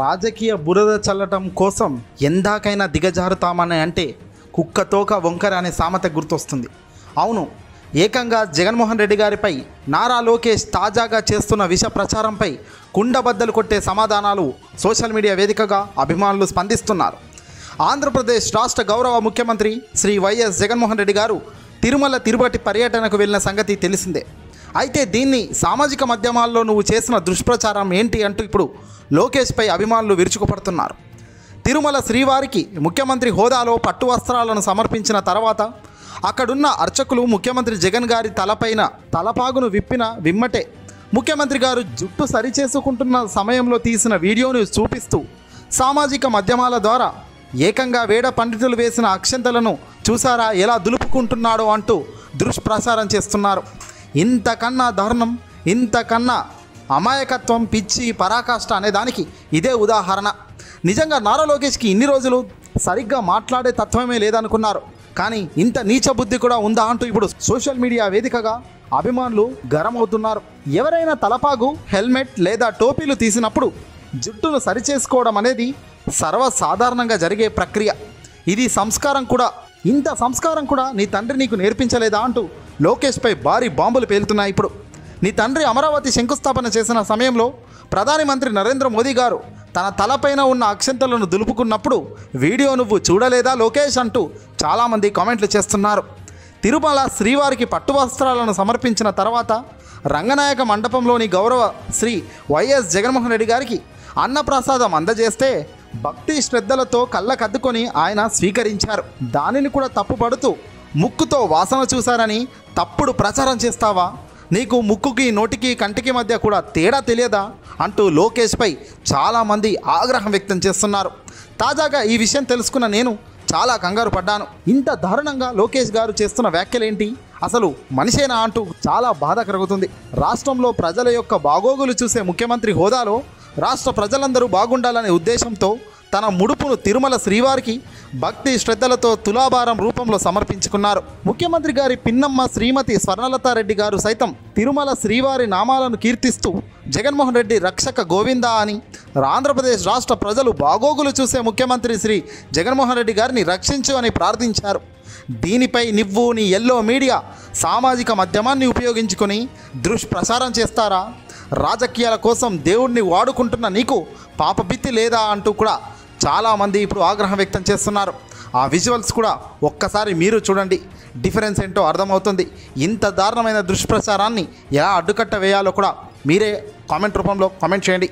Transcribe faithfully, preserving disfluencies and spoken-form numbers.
రాజకీయ బురద చల్లటం కోసం ఎందాకైనా దిగజారుతామని అంటే కుక్క తోక వంకర అనే సామెత గుర్తొస్తుంది. అవును, ఏకంగా జగన్మోహన్ రెడ్డి గారిపై నారా లోకేష్ తాజాగా చేస్తున్న విష ప్రచారంపై కుండబద్దలు కొట్టే సమాధానాలు సోషల్ మీడియా వేదికగా అభిమానులు స్పందిస్తున్నారు. ఆంధ్రప్రదేశ్ రాష్ట్ర గౌరవ ముఖ్యమంత్రి శ్రీ వైఎస్ జగన్మోహన్ రెడ్డి గారు తిరుమల తిరుపతి పర్యటనకు వెళ్ళిన సంగతి తెలిసిందే. అయితే దీన్ని సామాజిక మాధ్యమాల్లో నువ్వు చేసిన దుష్ప్రచారం ఏంటి అంటూ ఇప్పుడు లోకేష్పై అభిమానులు విరుచుకుపడుతున్నారు. తిరుమల శ్రీవారికి ముఖ్యమంత్రి హోదాలో పట్టు వస్త్రాలను సమర్పించిన తర్వాత అక్కడున్న అర్చకులు ముఖ్యమంత్రి జగన్ గారి తలపైన తలపాగును విప్పిన విమ్మటే ముఖ్యమంత్రి గారు జుట్టు సరిచేసుకుంటున్న సమయంలో తీసిన వీడియోను చూపిస్తూ సామాజిక మాధ్యమాల ద్వారా ఏకంగా వేడ పండితులు వేసిన అక్షంతలను చూసారా ఎలా దులుపుకుంటున్నాడో అంటూ దుష్ప్రచారం చేస్తున్నారు. ఇంతకన్నా దారుణం, ఇంతకన్నా అమాయకత్వం, పిచ్చి, పరాకాష్ట అనేదానికి ఇదే ఉదాహరణ. నిజంగా నారా లోకేష్కి ఇన్ని రోజులు సరిగ్గా మాట్లాడే తత్వమే లేదనుకున్నారు, కానీ ఇంత నీచ బుద్ధి కూడా ఉందా అంటూ ఇప్పుడు సోషల్ మీడియా వేదికగా అభిమానులు గరమవుతున్నారు. ఎవరైనా తలపాగు, హెల్మెట్ లేదా టోపీలు తీసినప్పుడు జుట్టును సరిచేసుకోవడం అనేది సర్వసాధారణంగా జరిగే ప్రక్రియ. ఇది సంస్కారం కూడా. ఇంత సంస్కారం కూడా నీ తండ్రి నీకు నేర్పించలేదా అంటూ లోకేష్పై భారీ బాంబులు పేలుతున్నాయి. ఇప్పుడు నీ తండ్రి అమరావతి శంకుస్థాపన చేసిన సమయంలో ప్రధానమంత్రి నరేంద్ర మోదీ గారు తన తలపైన ఉన్న అక్షంతలను దులుపుకున్నప్పుడు వీడియో నువ్వు చూడలేదా లోకేష్ అంటూ చాలామంది కామెంట్లు చేస్తున్నారు. తిరుమల శ్రీవారికి పట్టు వస్త్రాలను సమర్పించిన తర్వాత రంగనాయక మండపంలోని గౌరవ శ్రీ వైఎస్ జగన్మోహన్ రెడ్డి గారికి అన్నప్రసాదం అందజేస్తే భక్తి శ్రద్ధలతో కళ్ళకద్దుకొని ఆయన స్వీకరించారు. దానిని కూడా తప్పుపడుతూ ముక్కుతో వాసన చూశారని తప్పుడు ప్రచారం చేస్తావా? నీకు ముక్కుకి, నోటికి, కంటికి మధ్య కూడా తేడా తెలియదా అంటూ లోకేష్పై చాలామంది ఆగ్రహం వ్యక్తం చేస్తున్నారు. తాజాగా ఈ విషయం తెలుసుకున్న నేను చాలా కంగారు పడ్డాను. ఇంత దారుణంగా లోకేష్ గారు చేస్తున్న వ్యాఖ్యలేంటి, అసలు మనిషేనా అంటూ చాలా బాధ కలుగుతుంది. రాష్ట్రంలో ప్రజల యొక్క బాగోగులు చూసే ముఖ్యమంత్రి హోదాలో రాష్ట్ర ప్రజలందరూ బాగుండాలనే ఉద్దేశంతో తన ముడుపును తిరుమల శ్రీవారికి భక్తి శ్రద్ధలతో తులాభారం రూపంలో సమర్పించుకున్నారు. ముఖ్యమంత్రి గారి పిన్నమ్మ శ్రీమతి స్వర్ణలతారెడ్డి గారు సైతం తిరుమల శ్రీవారి నామాలను కీర్తిస్తూ జగన్మోహన్ రెడ్డి రక్షక గోవింద అని, ఆంధ్రప్రదేశ్ రాష్ట్ర ప్రజలు బాగోగులు చూసే ముఖ్యమంత్రి శ్రీ జగన్మోహన్ రెడ్డి గారిని రక్షించు అని ప్రార్థించారు. దీనిపై నువ్వు నీ ఎల్లో మీడియా సామాజిక మాధ్యమాన్ని ఉపయోగించుకొని దుష్ప్రచారం చేస్తారా? రాజకీయాల కోసం దేవుడిని వాడుకుంటున్న నీకు పాపబిత్తి లేదా అంటూ కూడా చాలామంది ఇప్పుడు ఆగ్రహం వ్యక్తం చేస్తున్నారు. ఆ విజువల్స్ కూడా ఒక్కసారి మీరు చూడండి, డిఫరెన్స్ ఏంటో అర్థమవుతుంది. ఇంత దారుణమైన దుష్ప్రచారాన్ని ఎలా అడ్డుకట్ట వేయాలో కూడా మీరే కామెంట్ రూపంలో కామెంట్ చేయండి.